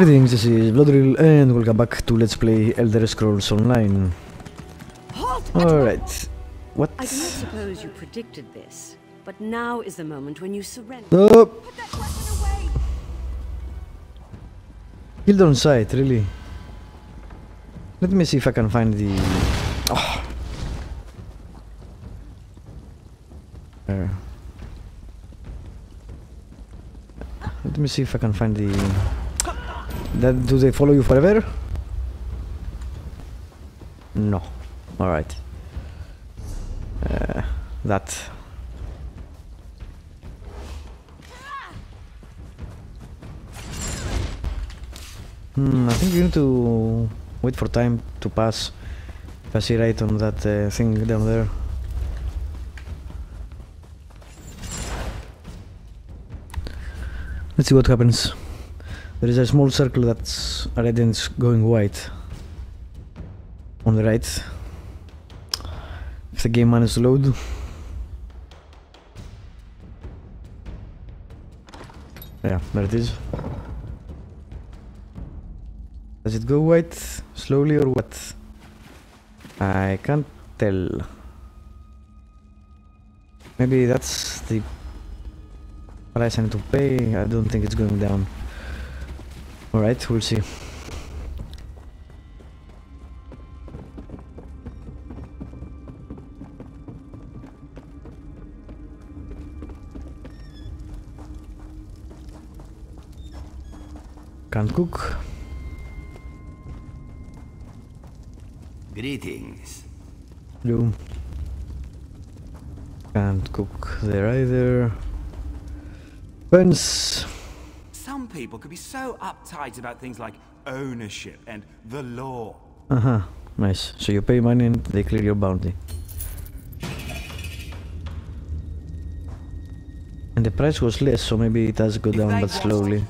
Greetings, this is Bloodrill and welcome back to Let's Play Elder Scrolls Online. Alright, what? I don't suppose you predicted this, but now is the moment when you surrender. Oh. Put that weapon away. Killed on sight, really? Let me see if I can find the... Oh. There. Let me see if I can find the... That, do they follow you forever? No. Alright. That. I think you need to wait for time to pass. Pass it right on that thing down there. Let's see what happens. There is a small circle that's red and it's going white on the right. If the game manages to load. Yeah, there it is. Does it go white slowly or what? I can't tell. Maybe that's the price I need to pay. I don't think it's going down. Alright, we'll see. Can't cook. Greetings. Blue. Can't cook there either. Fence. Some people could be so uptight about things like ownership and the law. Uh-huh, nice. So you pay money and they clear your bounty. And the price was less, so maybe it does go down, but slowly.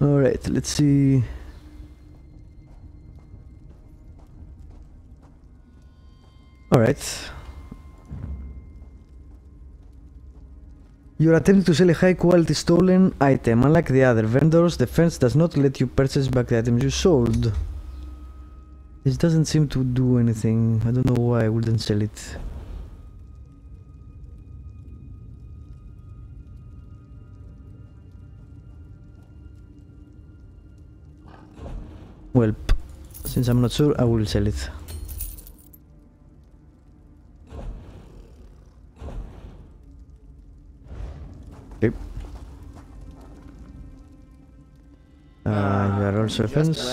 Alright, let's see... Alright. You're attempting to sell a high-quality stolen item. Unlike the other vendors, the fence does not let you purchase back the items you sold. This doesn't seem to do anything. I don't know why I wouldn't sell it. Well, since I'm not sure, I will sell it. You are also a fence.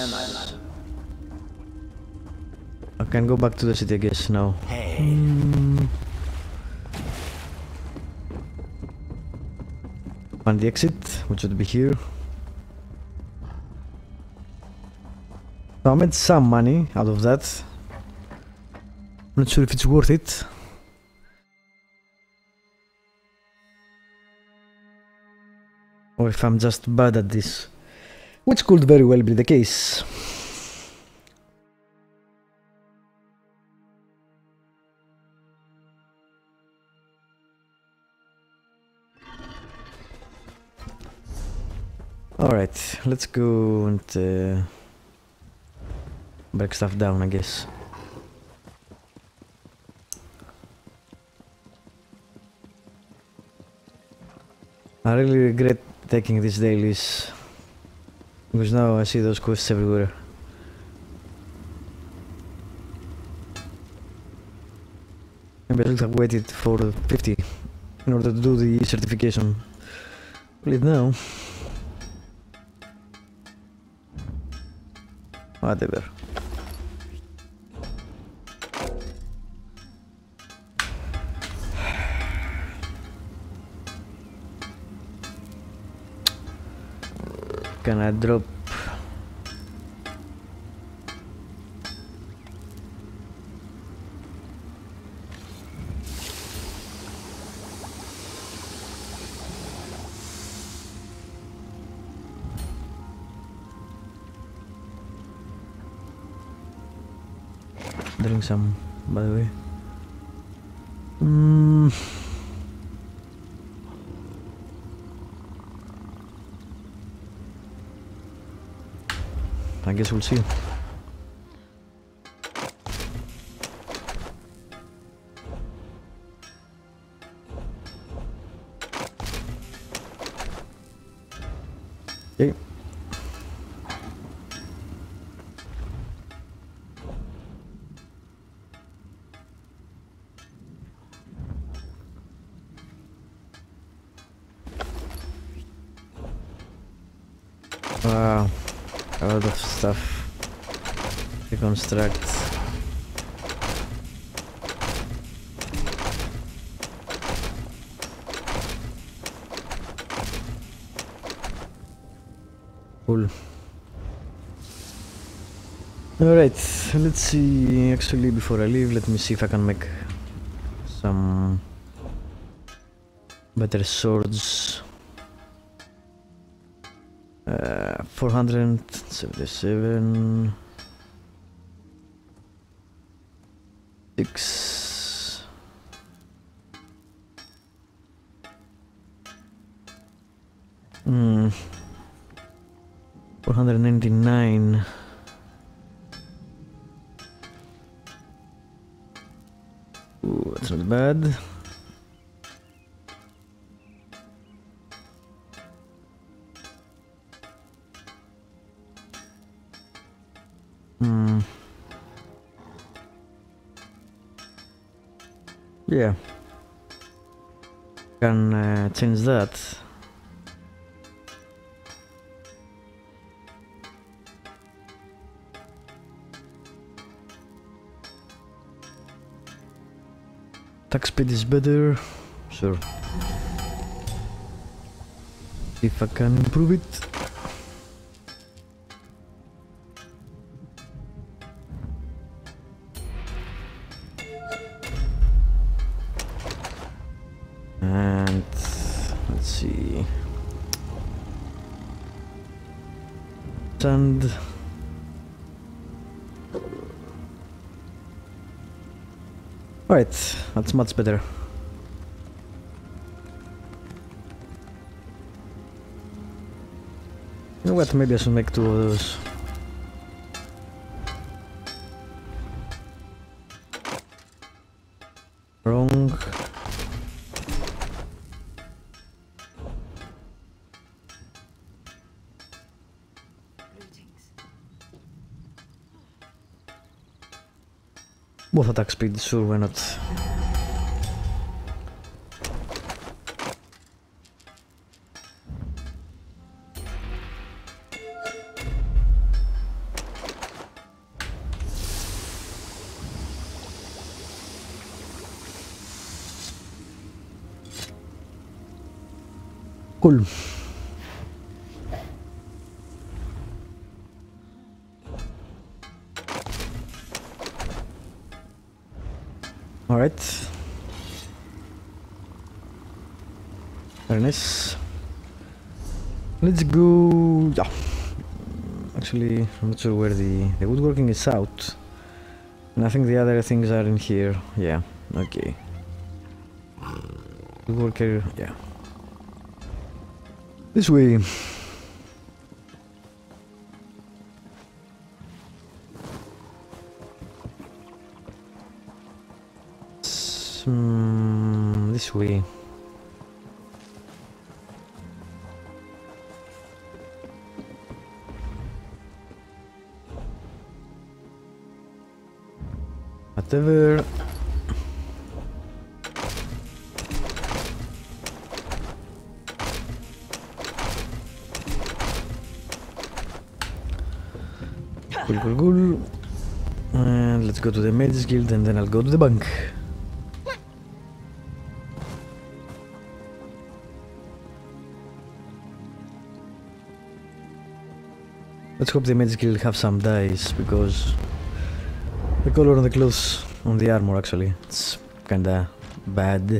I can go back to the city, I guess, now. Hey. Find the exit, which would be here. So I made some money out of that. I'm not sure if it's worth it. Or if I'm just bad at this. Which could very well be the case. Alright, let's go and break stuff down, I guess. I really regret taking these dailies. Because now I see those quests everywhere. Maybe I should have waited for 50 in order to do the certification. Leave now. Whatever. Can I drop? Drink some, by the way. I guess we'll see. Yay. A lot of stuff to construct. Cool. Alright, let's see. Actually, before I leave, let me see if I can make some better swords. 477, 6, 499, ooh, that's not bad. Yeah, can change that. Attack speed is better, sure. If I can improve it. And alright, that's much better. You know what, maybe I should make two of those. Wrong. Both attack speed, sure, why not? Cool. Alright. Very nice. Let's go... Yeah. Actually, I'm not sure where the woodworking is out. And I think the other things are in here. Yeah, okay. Woodworker, yeah. This way. This way. Whatever. Cool, cool, cool. And let's go to the Mage's Guild and then I'll go to the bank. Let's hope the Mage Guild have some dice, because the color on the clothes, on the armor actually, it's kinda bad.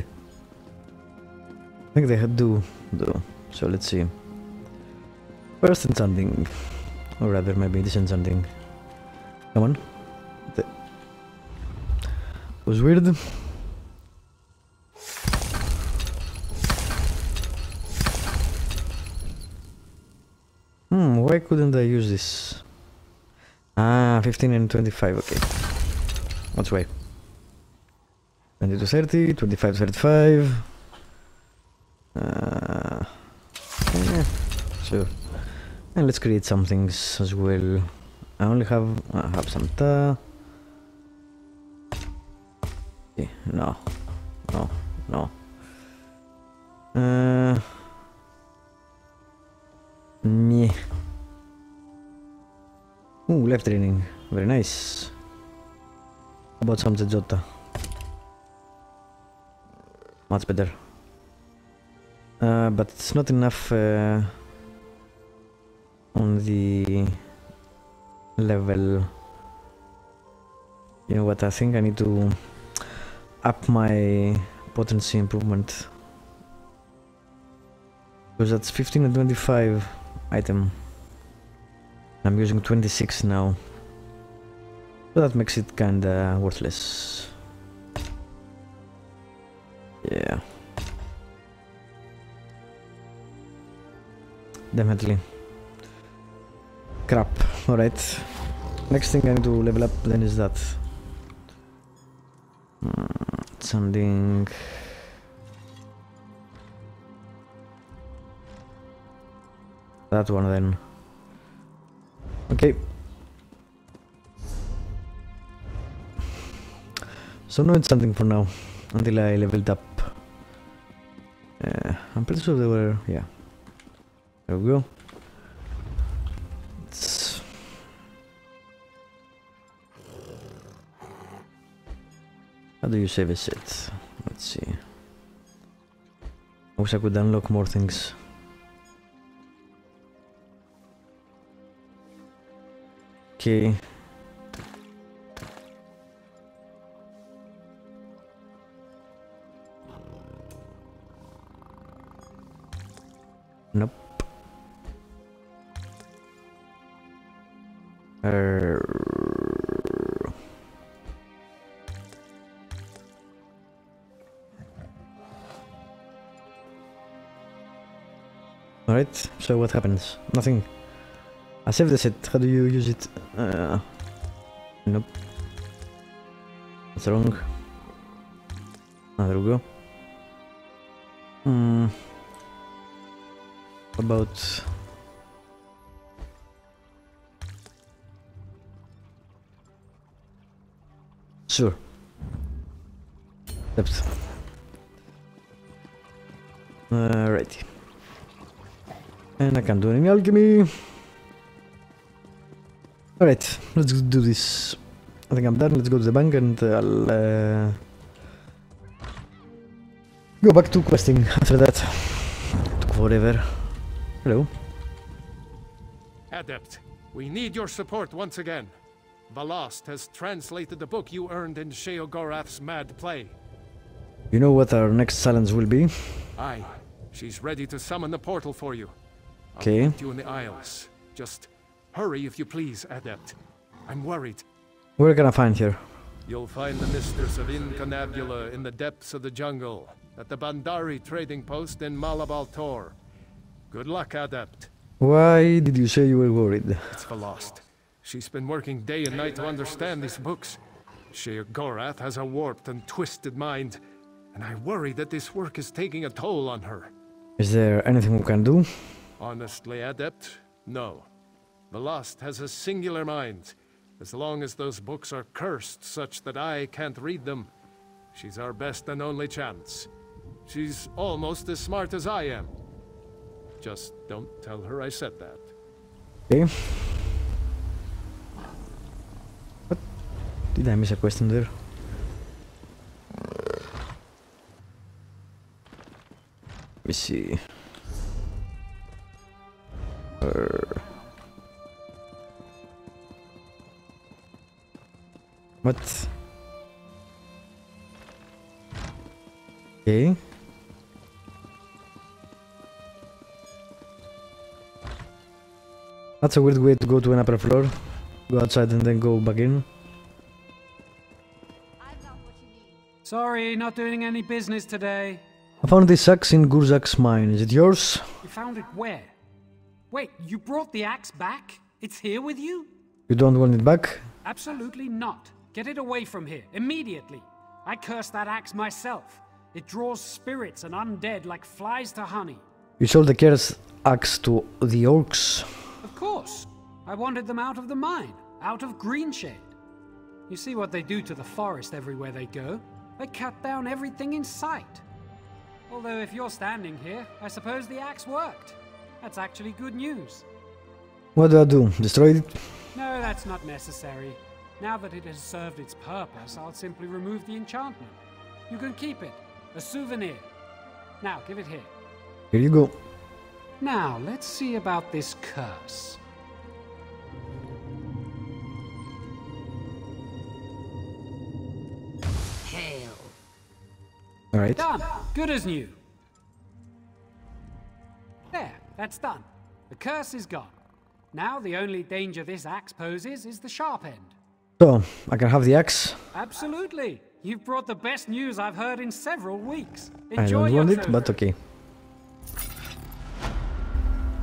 I think they do, though, so let's see. First enchanting, or rather maybe disenchanting. Come on. That was weird. Why couldn't I use this? Ah, 15 and 25, okay. Let's wait. 20 to 30, 25 to 35. Yeah, sure. And let's create some things as well. I only have... I have some tar. Okay, no. No, no. Yeah. Ooh, left training. Very nice. How about some Zezotta? Much better. But it's not enough on the level. You know what, I think I need to up my potency improvement. Because that's 15 and 25 item. I'm using 26 now. So that makes it kinda worthless. Yeah. Definitely. Crap. Alright. Next thing I need to level up then is that. Something. That one then. Okay. So no, it's something for now. Until I leveled up. I'm pretty sure they were... yeah. There we go. It's... how do you save a set? Let's see. I wish I could unlock more things. Okay. Nope. Alright, so what happens? Nothing. I saved the set. How do you use it? Nope. What's wrong? Ah, there we go. Hmm. About... sure. Depth. Alrighty. And I can't do any alchemy. Alright, let's do this. I think I'm done. Let's go to the bank and I'll go back to questing after that. Took forever. Hello. Adept, we need your support once again. Valast has translated the book you earned in Sheogorath's mad play. You know what our next challenge will be? Aye. She's ready to summon the portal for you. Okay. I'll meet you in the aisles. Just... hurry if you please, Adept. I'm worried. Where can I find her? You'll find the mistress of Incanabula in the depths of the jungle, at the Bandari trading post in Malabaltor. Good luck, Adept. Why did you say you were worried? It's Valast. She's been working day and night to understand these books. Sheogorath has a warped and twisted mind, and I worry that this work is taking a toll on her. Is there anything we can do? Honestly, Adept, no. Valast has a singular mind. As long as those books are cursed such that I can't read them, she's our best and only chance. She's almost as smart as I am. Just don't tell her I said that. Okay. What? Did I miss a question there? Let me see. What? Okay. That's a weird way to go to an upper floor. Go outside and then go back in. Sorry, not doing any business today. I found this axe in Gurzak's mine. Is it yours? You found it where? Wait, you brought the axe back? It's here with you? You don't want it back? Absolutely not. Get it away from here, immediately. I curse that axe myself. It draws spirits and undead like flies to honey. You sold the Keres axe to the orcs? Of course. I wanted them out of the mine, out of Greenshade. You see what they do to the forest everywhere they go. They cut down everything in sight. Although if you're standing here, I suppose the axe worked. That's actually good news. What do? Destroy it? No, that's not necessary. Now that it has served its purpose, I'll simply remove the enchantment. You can keep it, a souvenir. Now, give it here. Here you go. Now, let's see about this curse. Hail. All right. Done. Good as new. There, that's done. The curse is gone. Now, the only danger this axe poses is the sharp end. So, I can have the axe? Absolutely. You've brought the best news I've heard in several weeks. Enjoy. I don't want it, but okay.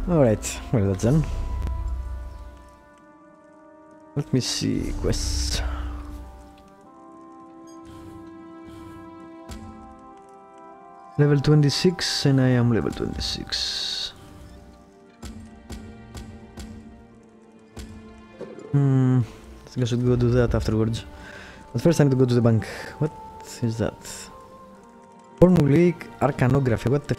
Alright, well that's done. Let me see, quests. Level 26, and I am level 26. I think I should go do that afterwards. But first I need to go to the bank. What is that? Formulaic Arcanography, what the...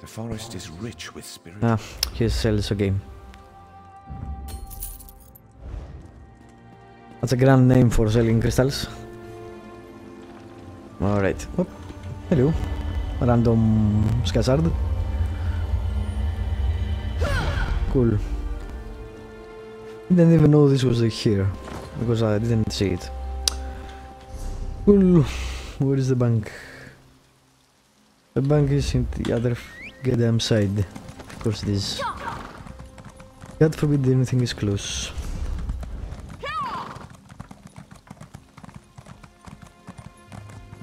The forest is rich with spirit. Ah, he sells a game. That's a grand name for selling crystals. Alright. Oh, hello. Random Skazard. Cool. Didn't even know this was here, because I didn't see it. Cool. Where is the bank? The bank is in the other goddamn side. Of course it is. God forbid anything is close.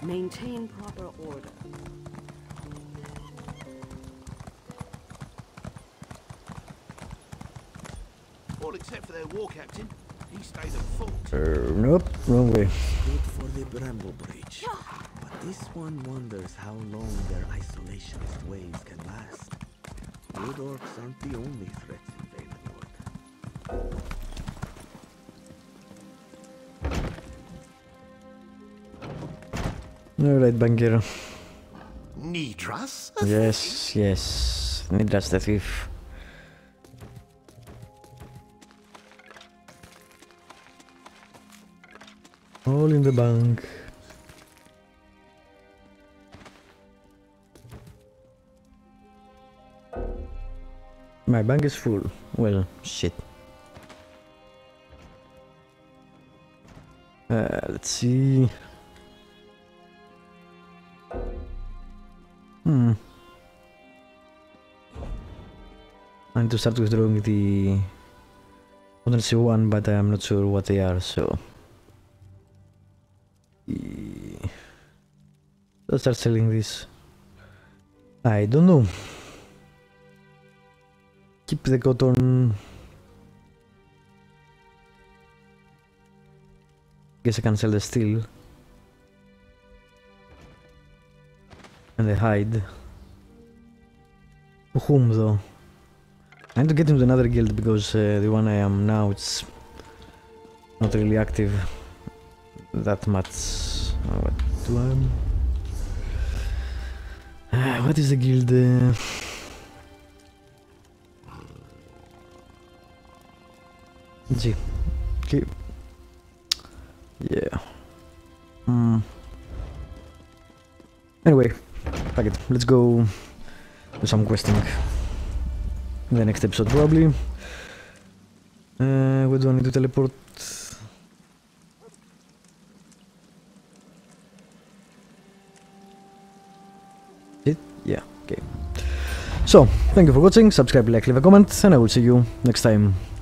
Maintain proper order. Except for their war captain, he stayed at fault. Nope, wrong way. Good for the Bramble Bridge, but this one wonders how long their isolationist waves can last. Wood orcs aren't the only threats in Valenwood. All right, Banker. Nidras? Yes, yes, Nidras the thief. All in the bank. My bank is full. Well, shit. Let's see. I need to start withdrawing the potency one, but I'm not sure what they are, so. Let's start selling this. I don't know. Keep the cotton. Guess I can sell the steel. And the hide. To whom though? I need to get into another guild because the one I am now, it's not really active. That much. What do I? What is the guild? G. Okay. Yeah. Anyway, fuck it. Let's go do some questing. In the next episode, probably. What do I need to teleport? Yeah, okay. So, thank you for watching, subscribe, like, leave a comment, and I will see you next time.